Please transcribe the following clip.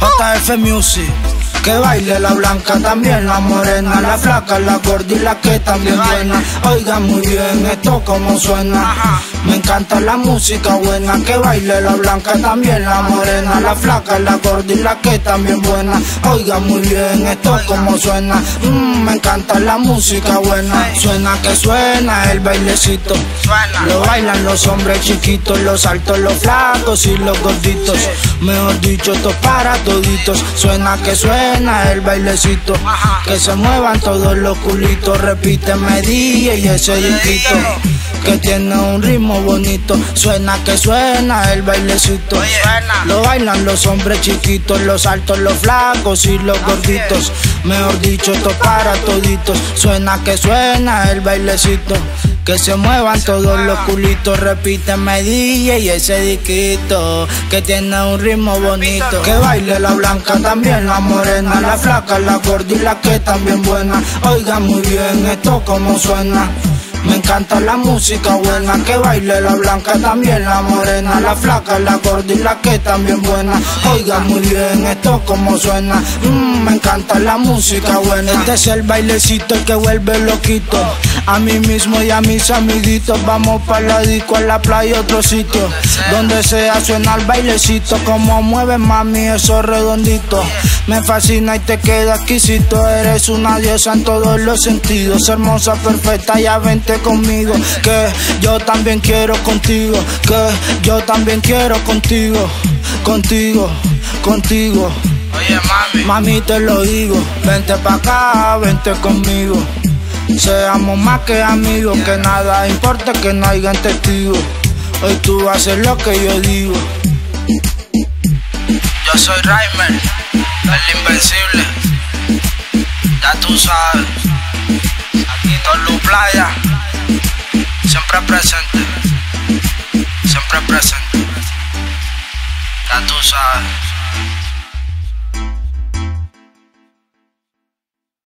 J.F. Music. Que baile la blanca, también la morena, la flaca, la gorda y la que también llena. Oigan muy bien esto como suena. Me encanta la música buena. Que baile la blanca, también la morena, la flaca, la gorda y la que también buena. Oigan muy bien esto como suena. Me encanta la música buena. Suena que suena el bailecito. Lo bailan los hombres chiquitos, los altos, los flacos y los gorditos. Mejor dicho, esto para toditos. Suena que suena el bailecito, que se muevan todos los culitos. Repíteme DJ y ese disquito, que tiene un ritmo bonito. Suena que suena el bailecito. Lo bailan los hombres chiquitos, los altos, los flacos y los gorditos. Mejor dicho, esto para toditos. Suena que suena el bailecito, que se muevan todos los culitos. Repíteme DJ y ese disquito, que tiene un ritmo bonito. Que baile la blanca, también la morena, la flaca, la gorda y la que también buena. Oigan muy bien esto como suena. Me encanta la música buena. Que baile la blanca, también la morena, la flaca, la gorda y la que también buena. Oigan muy bien esto como suena. Me encanta la música buena. Este es el bailecito, el que vuelve loquito a mí mismo y a mis amiguitos. Vamos para la disco, a la playa, otro sitio, donde sea suena el bailecito. Como mueve mami eso redondito, me fascina y te queda exquisito. Eres una diosa en todos los sentidos, hermosa, perfecta, ya vente conmigo, que yo también quiero contigo, que yo también quiero contigo, contigo, contigo. Oye mami, mami te lo digo, vente pa' acá, vente conmigo. Seamos más que amigos, que nada importa, que no hayan testigos. Hoy tú haces lo que yo digo. Yo soy Raymel, el Invencible. Ya tú sabes, aquí Tolu Playa, siempre presente, siempre presente. Ya tú sabes.